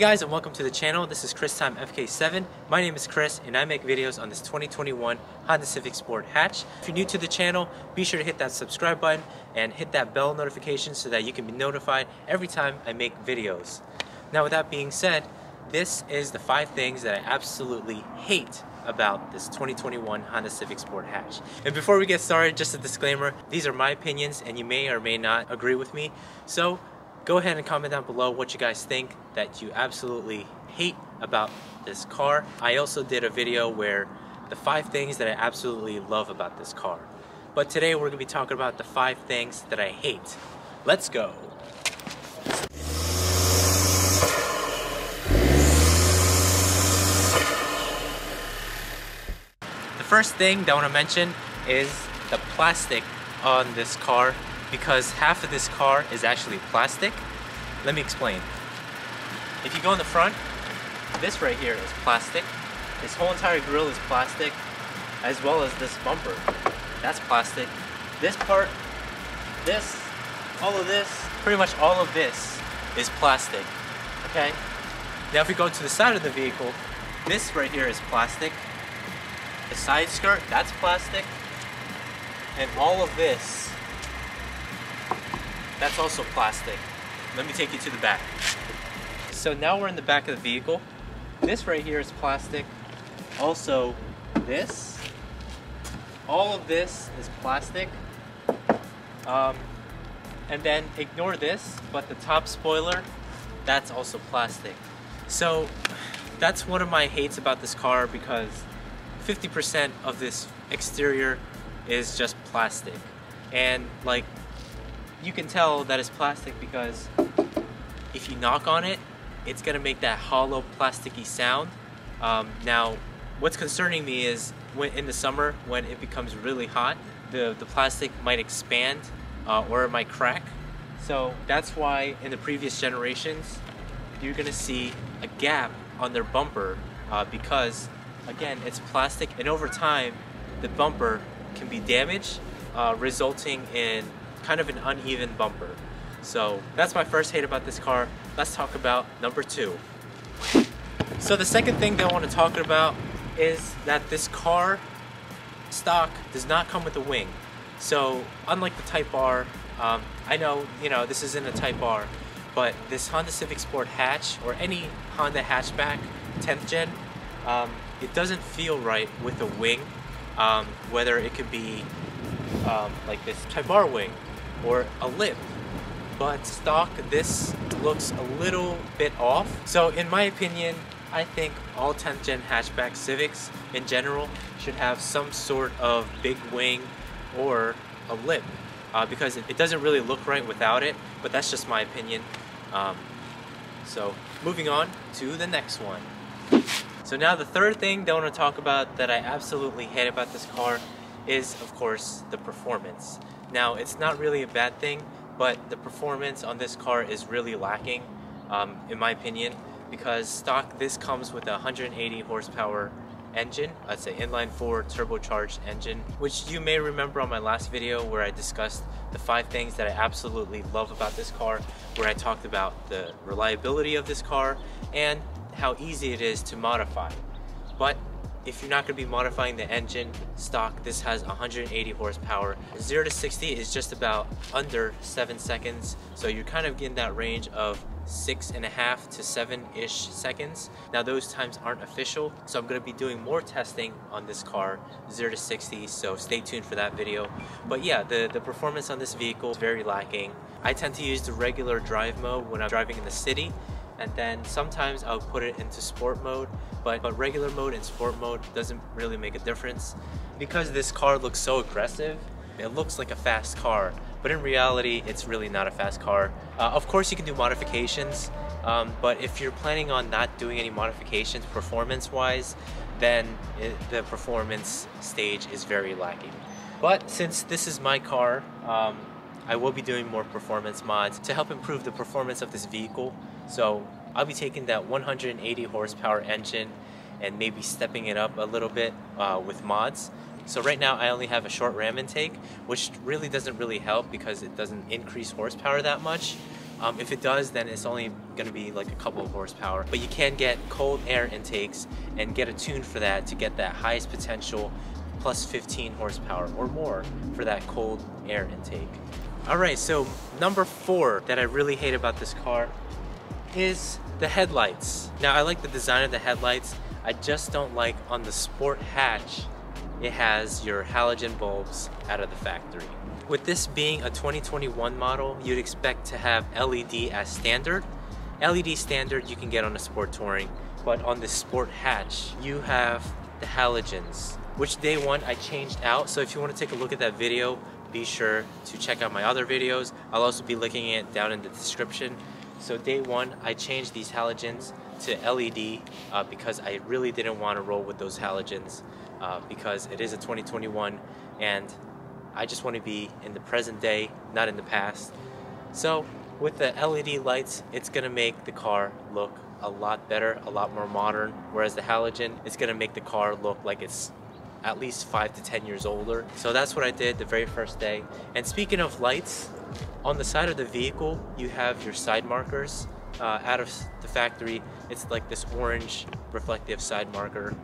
Hey guys, and welcome to the channel. This is Chris Time FK7. My name is Chris and I make videos on this 2021 Honda Civic Sport hatch. If you're new to the channel, be sure to hit that subscribe button and hit that bell notification so that you can be notified every time I make videos. Now with that being said, this is the 5 things that I absolutely hate about this 2021 Honda Civic Sport hatch. And before we get started, just a disclaimer, these are my opinions and you may or may not agree with me. So go ahead and comment down below what you guys think that you absolutely hate about this car. I also did a video where the 5 things that I absolutely love about this car. But today we're going to be talking about the 5 things that I hate. Let's go. The first thing that I want to mention is the plastic on this car, because half of this car is actually plastic. Let me explain. If you go in the front, this right here is plastic. This whole entire grille is plastic, as well as this bumper. That's plastic. This part, this, all of this, pretty much all of this is plastic, okay? Now if we go to the side of the vehicle, this right here is plastic. The side skirt, that's plastic. And all of this, that's also plastic. Let me take you to the back. So now we're in the back of the vehicle. This right here is plastic. Also this. All of this is plastic. And then ignore this, but the top spoiler, that's also plastic. So that's one of my hates about this car, because 50% of this exterior is just plastic. And like, you can tell that it's plastic because if you knock on it, it's gonna make that hollow plasticky sound. Now, what's concerning me is when in the summer, when it becomes really hot, the plastic might expand or it might crack. So that's why in the previous generations, you're gonna see a gap on their bumper because, again, it's plastic, and over time, the bumper can be damaged, resulting in kind of an uneven bumper. So that's my first hate about this car. Let's talk about number 2. So the second thing that I want to talk about is that this car stock does not come with a wing. So unlike the Type R, I know, you know, this isn't a Type R, but this Honda Civic Sport hatch or any Honda hatchback 10th gen, it doesn't feel right with a wing, whether it could be like this Type R wing or a lip, but stock this looks a little bit off. So in my opinion, I think all 10th gen hatchback Civics in general should have some sort of big wing or a lip because it doesn't really look right without it, but that's just my opinion. So moving on to the next one. So now the third thing that I want to talk about that I absolutely hate about this car is, of course, the performance. Now, it's not really a bad thing, but the performance on this car is really lacking, in my opinion, because stock, this comes with a 180 horsepower engine. That's an inline-4 turbocharged engine, which you may remember on my last video where I discussed the 5 things that I absolutely love about this car, where I talked about the reliability of this car and how easy it is to modify. But if you're not going to be modifying the engine, stock this has 180 horsepower. 0 to 60 is just about under 7 seconds, so you're kind of in that range of 6.5 to 7-ish seconds. Now those times aren't official, so I'm going to be doing more testing on this car, 0 to 60, so stay tuned for that video. But yeah, the performance on this vehicle is very lacking. I tend to use the regular drive mode when I'm driving in the city, and then sometimes I'll put it into sport mode, but regular mode and sport mode doesn't really make a difference. Because this car looks so aggressive, it looks like a fast car, but in reality, it's really not a fast car. Of course, you can do modifications, but if you're planning on not doing any modifications performance-wise, then the performance stage is very lacking. But since this is my car, I will be doing more performance mods to help improve the performance of this vehicle. So I'll be taking that 180 horsepower engine and maybe stepping it up a little bit with mods. So right now I only have a short ram intake, which really doesn't help because it doesn't increase horsepower that much. If it does, then it's only going to be like a couple of horsepower. But you can get cold air intakes and get a tune for that to get that highest potential plus 15 horsepower or more for that cold air intake. Alright, so number 4 that I really hate about this car is the headlights. Now, I like the design of the headlights. I just don't like on the Sport Hatch, it has your halogen bulbs out of the factory. With this being a 2021 model, you'd expect to have LED as standard. LED standard you can get on a Sport Touring, but on the Sport Hatch, you have the halogens, which day one I changed out. So if you want to take a look at that video, be sure to check out my other videos. I'll also be linking it down in the description. So day one, I changed these halogens to LED because I really didn't want to roll with those halogens because it is a 2021 and I just want to be in the present day, not in the past. So with the LED lights, it's going to make the car look a lot better, a lot more modern, whereas the halogen is going to make the car look like it's at least 5 to 10 years older. So that's what I did the very first day. And speaking of lights, on the side of the vehicle, you have your side markers. Out of the factory, it's like this orange reflective side marker.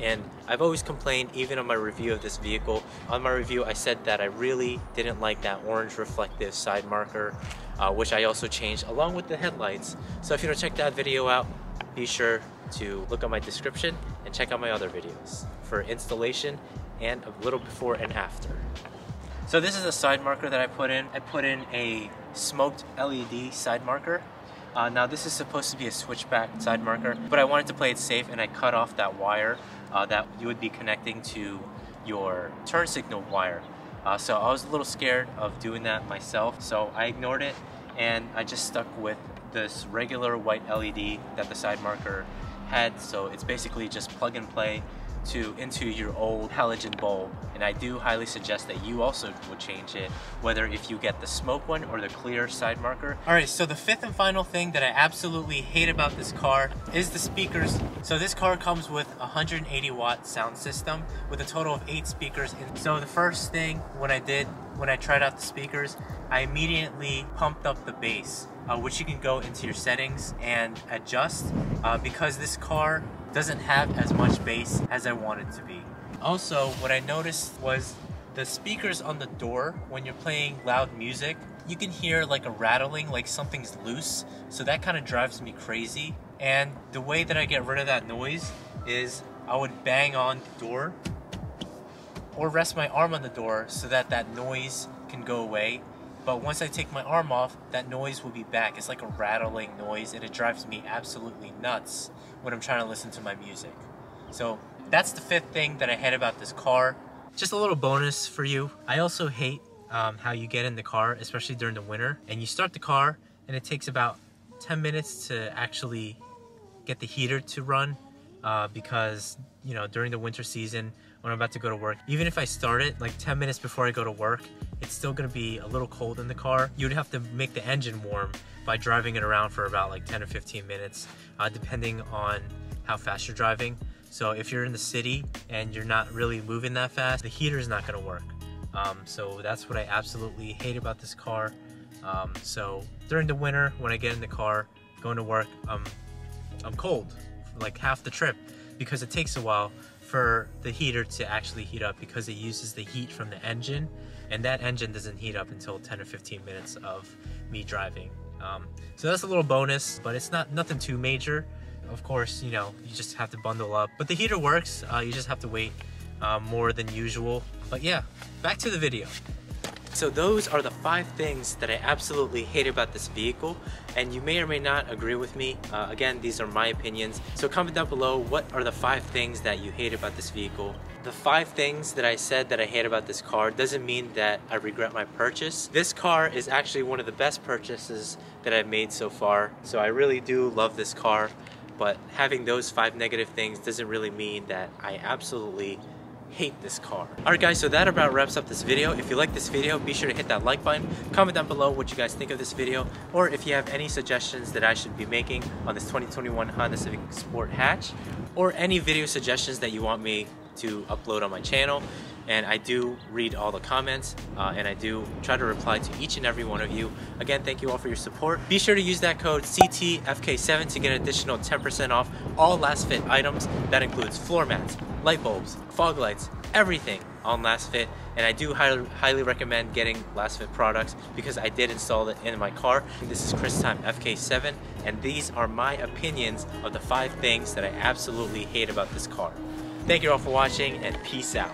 And I've always complained, even on my review of this vehicle, on my review I said that I really didn't like that orange reflective side marker, which I also changed along with the headlights. So if you don't check that video out, be sure to look at my description and check out my other videos for installation and a little before and after. So this is a side marker that I put in. I put in a smoked LED side marker. Now this is supposed to be a switchback side marker, but I wanted to play it safe and I cut off that wire that you would be connecting to your turn signal wire. So I was a little scared of doing that myself, so I ignored it and I just stuck with this regular white LED that the side marker had. So it's basically just plug and play into your old halogen bulb, and I do highly suggest that you also will change it, whether if you get the smoke one or the clear side marker. Alright, so the fifth and final thing that I absolutely hate about this car is the speakers. So this car comes with a 180-watt sound system with a total of 8 speakers. So the first thing when I tried out the speakers, I immediately pumped up the bass, which you can go into your settings and adjust because this car doesn't have as much bass as I want it to be. Also, what I noticed was the speakers on the door, when you're playing loud music, you can hear like a rattling, like something's loose. So that kind of drives me crazy. And the way that I get rid of that noise is I would bang on the door or rest my arm on the door so that that noise can go away. But once I take my arm off, that noise will be back. It's like a rattling noise and it drives me absolutely nuts when I'm trying to listen to my music. So that's the fifth thing that I hate about this car. Just a little bonus for you. I also hate how you get in the car, especially during the winter, and you start the car and it takes about 10 minutes to actually get the heater to run because, you know, during the winter season, when I'm about to go to work, even if I start it like 10 minutes before I go to work, it's still gonna be a little cold in the car. You'd have to make the engine warm by driving it around for about like 10 or 15 minutes, depending on how fast you're driving. So if you're in the city and you're not really moving that fast, the heater is not gonna work. So that's what I absolutely hate about this car. So during the winter, when I get in the car, going to work, I'm cold, like half the trip, because it takes a while for the heater to actually heat up because it uses the heat from the engine, and that engine doesn't heat up until 10 or 15 minutes of me driving. So that's a little bonus, but it's nothing too major. Of course, you know, you just have to bundle up, but the heater works. You just have to wait more than usual. But yeah, back to the video. So those are the 5 things that I absolutely hate about this vehicle, and you may or may not agree with me. Again, these are my opinions. So comment down below, what are the 5 things that you hate about this vehicle? The 5 things that I said that I hate about this car doesn't mean that I regret my purchase. This car is actually one of the best purchases that I've made so far. So I really do love this car, but having those 5 negative things doesn't really mean that I absolutely hate this car. Alright guys, so that about wraps up this video. If you like this video, be sure to hit that like button. Comment down below what you guys think of this video, or if you have any suggestions that I should be making on this 2021 Honda Civic Sport Hatch, or any video suggestions that you want me to upload on my channel, and I do read all the comments and I do try to reply to each and every one of you. Again, thank you all for your support. Be sure to use that code CTFK7 to get an additional 10% off all LASFIT items. That includes floor mats, light bulbs, fog lights, everything on LASFIT. And I do highly recommend getting LASFIT products because I did install it in my car. This is Chris Time FK7, and these are my opinions of the 5 things that I absolutely hate about this car. Thank you all for watching, and peace out.